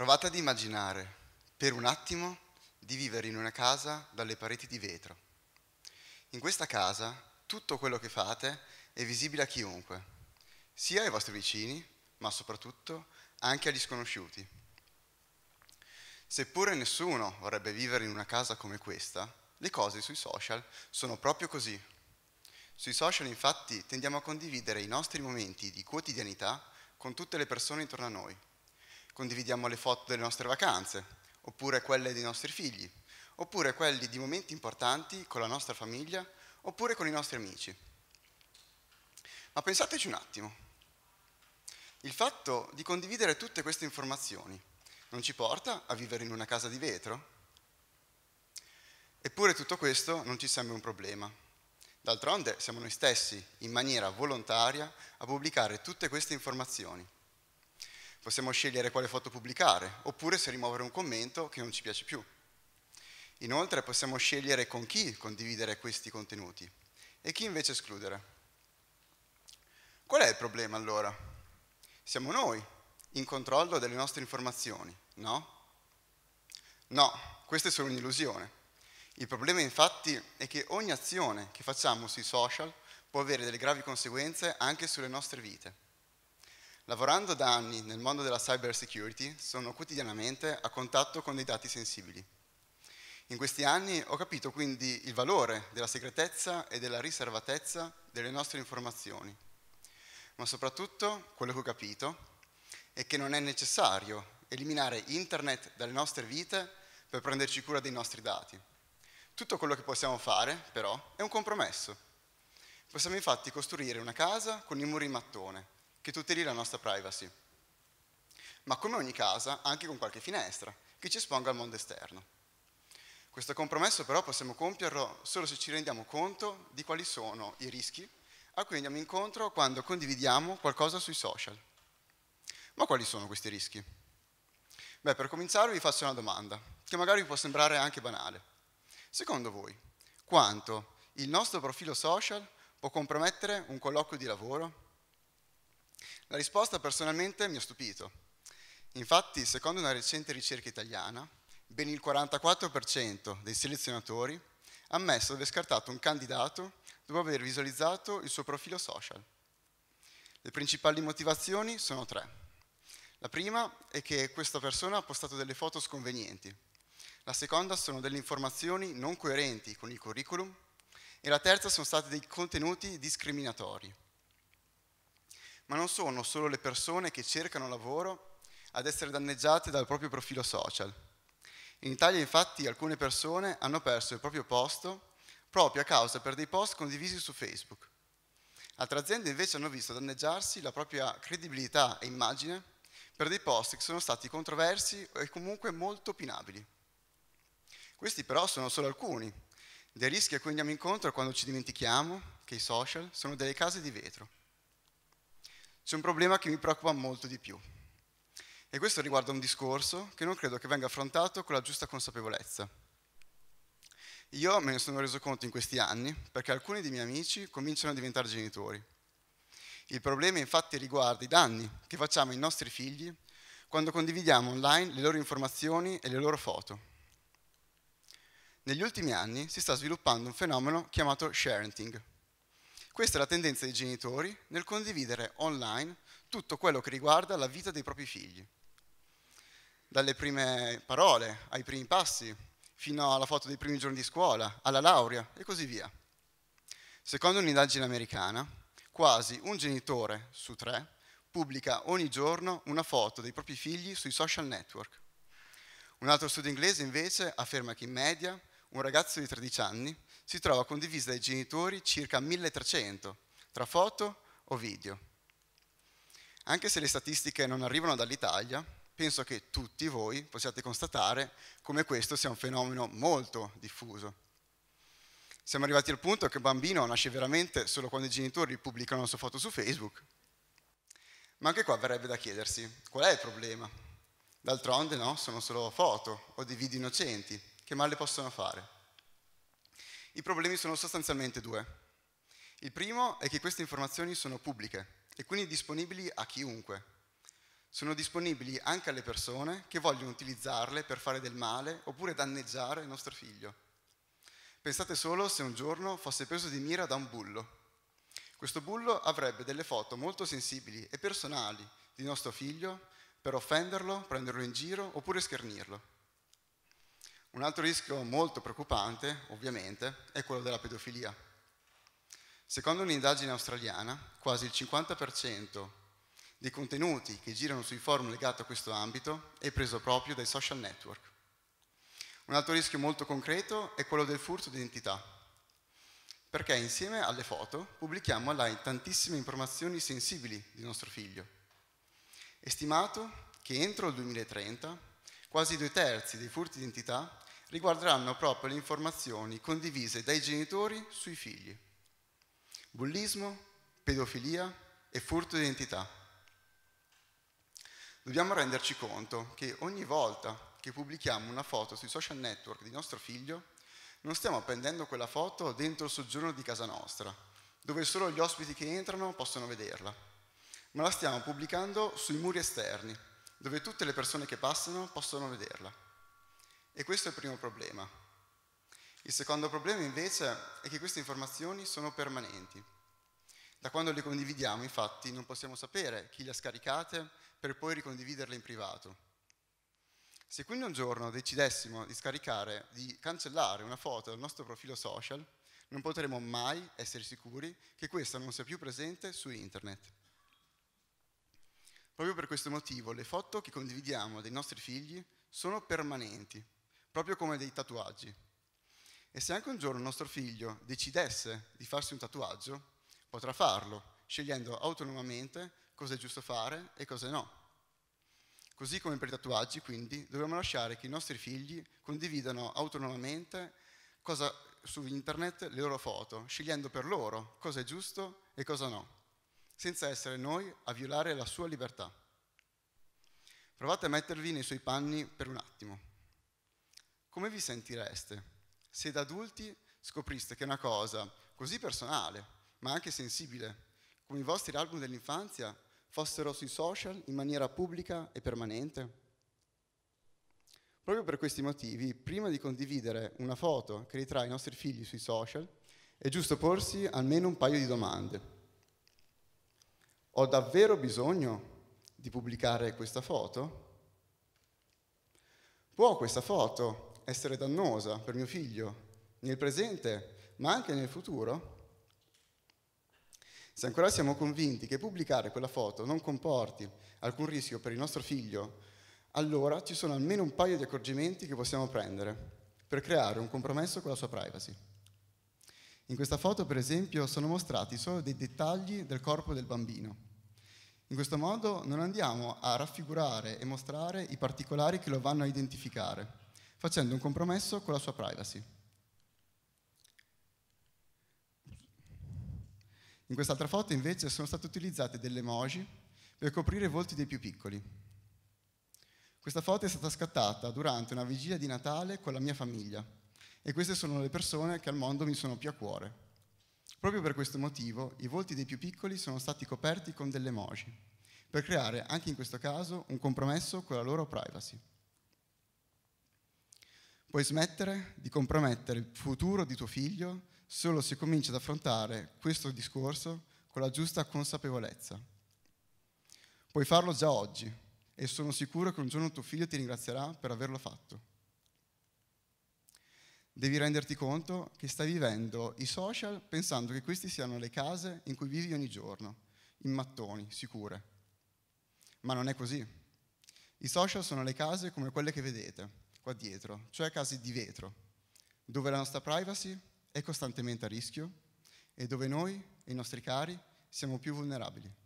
Provate ad immaginare, per un attimo, di vivere in una casa dalle pareti di vetro. In questa casa tutto quello che fate è visibile a chiunque, sia ai vostri vicini, ma soprattutto anche agli sconosciuti. Seppure nessuno vorrebbe vivere in una casa come questa, le cose sui social sono proprio così. Sui social, infatti, tendiamo a condividere i nostri momenti di quotidianità con tutte le persone intorno a noi. Condividiamo le foto delle nostre vacanze, oppure quelle dei nostri figli, oppure quelli di momenti importanti con la nostra famiglia, oppure con i nostri amici. Ma pensateci un attimo. Il fatto di condividere tutte queste informazioni non ci porta a vivere in una casa di vetro? Eppure tutto questo non ci sembra un problema. D'altronde siamo noi stessi, in maniera volontaria, a pubblicare tutte queste informazioni. Possiamo scegliere quale foto pubblicare, oppure se rimuovere un commento che non ci piace più. Inoltre possiamo scegliere con chi condividere questi contenuti e chi invece escludere. Qual è il problema allora? Siamo noi in controllo delle nostre informazioni, no? No, questa è solo un'illusione. Il problema infatti è che ogni azione che facciamo sui social può avere delle gravi conseguenze anche sulle nostre vite. Lavorando da anni nel mondo della cyber security, sono quotidianamente a contatto con dei dati sensibili. In questi anni ho capito quindi il valore della segretezza e della riservatezza delle nostre informazioni. Ma soprattutto quello che ho capito è che non è necessario eliminare internet dalle nostre vite per prenderci cura dei nostri dati. Tutto quello che possiamo fare, però, è un compromesso. Possiamo infatti costruire una casa con i muri in mattone, che tuteli la nostra privacy, ma come ogni casa anche con qualche finestra che ci esponga al mondo esterno. Questo compromesso però possiamo compierlo solo se ci rendiamo conto di quali sono i rischi a cui andiamo incontro quando condividiamo qualcosa sui social. Ma quali sono questi rischi? Beh, per cominciare vi faccio una domanda, che magari vi può sembrare anche banale. Secondo voi, quanto il nostro profilo social può compromettere un colloquio di lavoro? La risposta personalmente mi ha stupito. Infatti, secondo una recente ricerca italiana, ben il 44% dei selezionatori ha ammesso di aver scartato un candidato dopo aver visualizzato il suo profilo social. Le principali motivazioni sono tre. La prima è che questa persona ha postato delle foto sconvenienti. La seconda sono delle informazioni non coerenti con il curriculum. E la terza sono stati dei contenuti discriminatori. Ma non sono solo le persone che cercano lavoro ad essere danneggiate dal proprio profilo social. In Italia, infatti, alcune persone hanno perso il proprio posto proprio a causa per dei post condivisi su Facebook. Altre aziende invece hanno visto danneggiarsi la propria credibilità e immagine per dei post che sono stati controversi e comunque molto opinabili. Questi però sono solo alcuni dei rischi a cui andiamo incontro quando ci dimentichiamo che i social sono delle case di vetro. C'è un problema che mi preoccupa molto di più e questo riguarda un discorso che non credo che venga affrontato con la giusta consapevolezza. Io me ne sono reso conto in questi anni perché alcuni dei miei amici cominciano a diventare genitori. Il problema infatti riguarda i danni che facciamo ai nostri figli quando condividiamo online le loro informazioni e le loro foto. Negli ultimi anni si sta sviluppando un fenomeno chiamato sharenting. Questa è la tendenza dei genitori nel condividere online tutto quello che riguarda la vita dei propri figli. Dalle prime parole, ai primi passi, fino alla foto dei primi giorni di scuola, alla laurea e così via. Secondo un'indagine americana, quasi un genitore su tre pubblica ogni giorno una foto dei propri figli sui social network. Un altro studio inglese invece afferma che in media un ragazzo di 13 anni si trova condivisa dai genitori circa 1300, tra foto o video. Anche se le statistiche non arrivano dall'Italia, penso che tutti voi possiate constatare come questo sia un fenomeno molto diffuso. Siamo arrivati al punto che un bambino nasce veramente solo quando i genitori pubblicano la sua foto su Facebook. Ma anche qua verrebbe da chiedersi, qual è il problema? D'altronde no, sono solo foto o dei video innocenti, che male possono fare? I problemi sono sostanzialmente due. Il primo è che queste informazioni sono pubbliche e quindi disponibili a chiunque. sono disponibili anche alle persone che vogliono utilizzarle per fare del male oppure danneggiare il nostro figlio. Pensate solo se un giorno fosse preso di mira da un bullo. Questo bullo avrebbe delle foto molto sensibili e personali di nostro figlio per offenderlo, prenderlo in giro oppure schernirlo. Un altro rischio molto preoccupante, ovviamente, è quello della pedofilia. Secondo un'indagine australiana, quasi il 50% dei contenuti che girano sui forum legati a questo ambito è preso proprio dai social network. Un altro rischio molto concreto è quello del furto di identità, perché insieme alle foto pubblichiamo online tantissime informazioni sensibili di nostro figlio. È stimato che entro il 2030 quasi 2/3 dei furti di identità riguarderanno proprio le informazioni condivise dai genitori sui figli. Bullismo, pedofilia e furto di identità. Dobbiamo renderci conto che ogni volta che pubblichiamo una foto sui social network di nostro figlio, non stiamo appendendo quella foto dentro il soggiorno di casa nostra, dove solo gli ospiti che entrano possono vederla, ma la stiamo pubblicando sui muri esterni, dove tutte le persone che passano possono vederla. E questo è il primo problema. Il secondo problema, invece, è che queste informazioni sono permanenti. Da quando le condividiamo, infatti, non possiamo sapere chi le ha scaricate per poi ricondividerle in privato. Se quindi un giorno decidessimo di cancellare una foto dal nostro profilo social, non potremo mai essere sicuri che questa non sia più presente su internet. Proprio per questo motivo le foto che condividiamo dei nostri figli sono permanenti, proprio come dei tatuaggi. E se anche un giorno il nostro figlio decidesse di farsi un tatuaggio, potrà farlo, scegliendo autonomamente cosa è giusto fare e cosa no. Così come per i tatuaggi, quindi, dobbiamo lasciare che i nostri figli condividano autonomamente su internet le loro foto, scegliendo per loro cosa è giusto e cosa no, senza essere noi a violare la sua libertà. Provate a mettervi nei suoi panni per un attimo. Come vi sentireste se da adulti scopriste che una cosa così personale, ma anche sensibile, come i vostri album dell'infanzia, fossero sui social in maniera pubblica e permanente? Proprio per questi motivi, prima di condividere una foto che ritrae i nostri figli sui social, è giusto porsi almeno un paio di domande. Ho davvero bisogno di pubblicare questa foto? Può questa foto essere dannosa per mio figlio nel presente, ma anche nel futuro? Se ancora siamo convinti che pubblicare quella foto non comporti alcun rischio per il nostro figlio, allora ci sono almeno un paio di accorgimenti che possiamo prendere per creare un compromesso con la sua privacy. In questa foto, per esempio, sono mostrati solo dei dettagli del corpo del bambino. In questo modo non andiamo a raffigurare e mostrare i particolari che lo vanno a identificare, facendo un compromesso con la sua privacy. In quest'altra foto, invece, sono state utilizzate delle emoji per coprire i volti dei più piccoli. Questa foto è stata scattata durante una vigilia di Natale con la mia famiglia. E queste sono le persone che al mondo mi sono più a cuore. Proprio per questo motivo i volti dei più piccoli sono stati coperti con delle emoji, per creare anche in questo caso un compromesso con la loro privacy. Puoi smettere di compromettere il futuro di tuo figlio solo se cominci ad affrontare questo discorso con la giusta consapevolezza. Puoi farlo già oggi e sono sicuro che un giorno tuo figlio ti ringrazierà per averlo fatto. Devi renderti conto che stai vivendo i social pensando che questi siano le case in cui vivi ogni giorno, in mattoni, sicure. Ma non è così. I social sono le case come quelle che vedete qua dietro, cioè case di vetro, dove la nostra privacy è costantemente a rischio e dove noi e i nostri cari siamo più vulnerabili.